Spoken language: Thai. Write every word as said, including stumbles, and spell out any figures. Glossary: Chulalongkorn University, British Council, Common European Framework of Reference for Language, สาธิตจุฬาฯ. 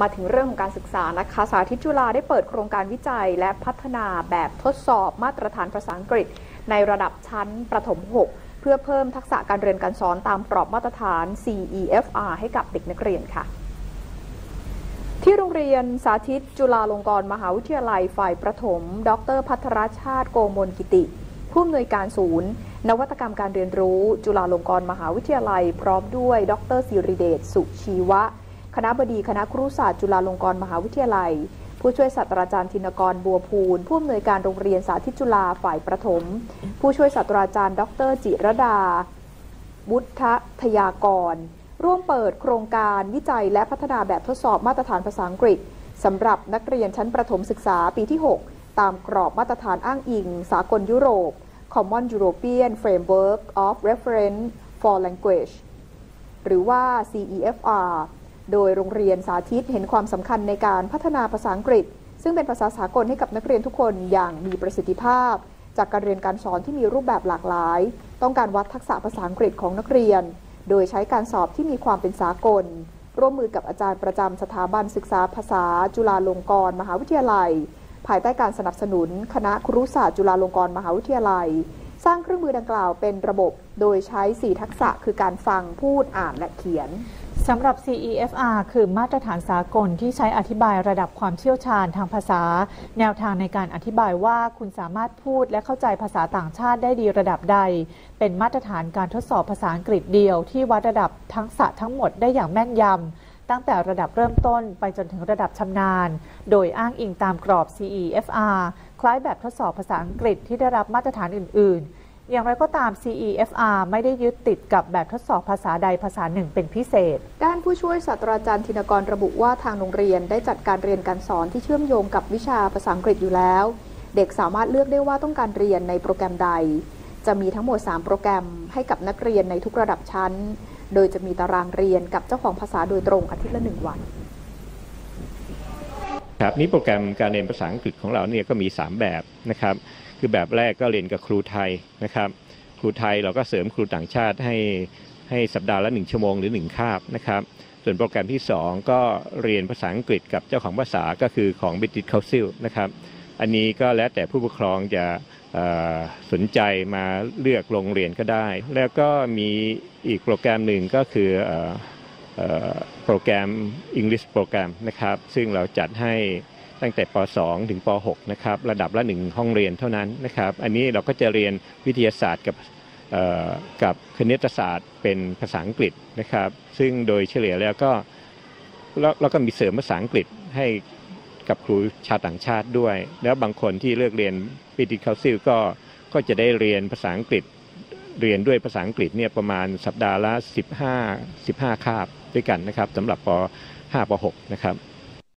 มาถึงเรื่องของการศึกษานะคะสาธิตจุฬาได้เปิดโครงการวิจัยและพัฒนาแบบทดสอบมาตรฐานภาษาอังกฤษในระดับชั้นประถมหกเพื่อเพิ่มทักษะการเรียนการสอนตามกรอบมาตรฐาน ซี อี เอฟ อาร์ ให้กับเด็กนักเรียนค่ะที่โรงเรียนสาธิตจุฬาลงกรณ์มหาวิทยาลัยฝ่ายประถมดร.ภัทรชาติโกมลกิติผู้อำนวยการศูนย์นวัตกรรมการเรียนรู้จุฬาลงกรณ์มหาวิทยาลัยพร้อมด้วยดร.ศิริเดชสุชีวะคณบดีคณะครุศาสตร์จุฬาลงกรณ์มหาวิทยาลัยผู้ช่วยศาสตราจารย์ธินกรบัวภูลผู้อำนวยการโรงเรียนสาธิตจุฬาฝ่ายประถมผู้ช่วยศาสตราจารย์ดร.จิรดาวุฒทยากรร่วมเปิดโครงการวิจัยและพัฒนาแบบทดสอบมาตรฐานภาษาอังกฤษสำหรับนักเรียนชั้นประถมศึกษาปีที่หกตามกรอบมาตรฐานอ้างอิงสากลยุโรป Common European Framework of Reference for Language หรือว่า ซี อี เอฟ อาร์ โดยโรงเรียนสาธิตเห็นความสำคัญในการพัฒนาภาษาอังกฤษซึ่งเป็นภาษาสากลให้กับนักเรียนทุกคนอย่างมีประสิทธิภาพจากการเรียนการสอนที่มีรูปแบบหลากหลายต้องการวัดทักษะภาษาอังกฤษของนักเรียนโดยใช้การสอบที่มีความเป็นสากลร่วมมือกับอาจารย์ประจำสถาบันศึกษาภาษาจุฬาลงกรณ์มหาวิทยาลัยภายใต้การสนับสนุนคณะครุศาสตร์จุฬาลงกรณ์มหาวิทยาลัยสร้างเครื่องมือดังกล่าวเป็นระบบโดยใช้สี่ทักษะคือการฟังพูดอ่านและเขียนสำหรับ ซี อี เอฟ อาร์ คือมาตรฐานสากลที่ใช้อธิบายระดับความเชี่ยวชาญทางภาษาแนวทางในการอธิบายว่าคุณสามารถพูดและเข้าใจภาษาต่างชาติได้ดีระดับใดเป็นมาตรฐานการทดสอบภาษาอังกฤษเดียวที่วัดระดับทักษะทั้งหมดได้อย่างแม่นยำตั้งแต่ระดับเริ่มต้นไปจนถึงระดับชำนาญโดยอ้างอิงตามกรอบ ซี อี เอฟ อาร์ คล้ายแบบทดสอบภาษาอังกฤษที่ได้รับมาตรฐานอื่นๆอย่างไรก็ตาม ซี อี เอฟ อาร์ ไม่ได้ยึดติดกับแบบทดสอบภาษาใดภาษาหนึ่งเป็นพิเศษด้านผู้ช่วยศาสตราจารย์ธินกรระบุว่าทางโรงเรียนได้จัดการเรียนการสอนที่เชื่อมโยงกับวิชาภาษาอังกฤษอยู่แล้วเด็กสามารถเลือกได้ว่าต้องการเรียนในโปรแกรมใดจะมีทั้งหมดสามโปรแกรมให้กับนักเรียนในทุกระดับชั้นโดยจะมีตารางเรียนกับเจ้าของภาษาโดยตรงอาทิตย์ละหนึ่งวันครับนี้โปรแกรมการเรียนภาษาอังกฤษของเราเนี่ยก็มีสามแบบนะครับคือแบบแรกก็เรียนกับครูไทยนะครับครูไทยเราก็เสริมครูต่างชาติให้ให้สัปดาห์ละหนึ่งชั่วโมงหรือหนึ่งคาบนะครับส่วนโปรแกรมที่สองก็เรียนภาษาอังกฤษกับเจ้าของภาษาก็คือของ British Council นะครับอันนี้ก็แล้วแต่ผู้ปกครองจะสนใจมาเลือกโรงเรียนก็ได้แล้วก็มีอีกโปรแกรมหนึ่งก็คือโปรแกรม English โปรแกรมนะครับซึ่งเราจัดให้ตั้งแต่ป สอง ถึงป หกนะครับระดับละหนึ่งห้องเรียนเท่านั้นนะครับอันนี้เราก็จะเรียนวิทยาศาสตร์กับกับคณิตศาสตร์เป็นภาษาอังกฤษนะครับซึ่งโดยเฉลี่ยแล้วก็แล้วก็มีเสริมภาษาอังกฤษให้กับครูชาวต่างชาติด้วยแล้วบางคนที่เลือกเรียนปีติคาซิลก็ก็จะได้เรียนภาษาอังกฤษเรียนด้วยภาษาอังกฤษเนี่ยประมาณสัปดาห์ละสิบห้า สิบห้าคาบด้วยกันนะครับสำหรับป ห้า ป หกนะครับ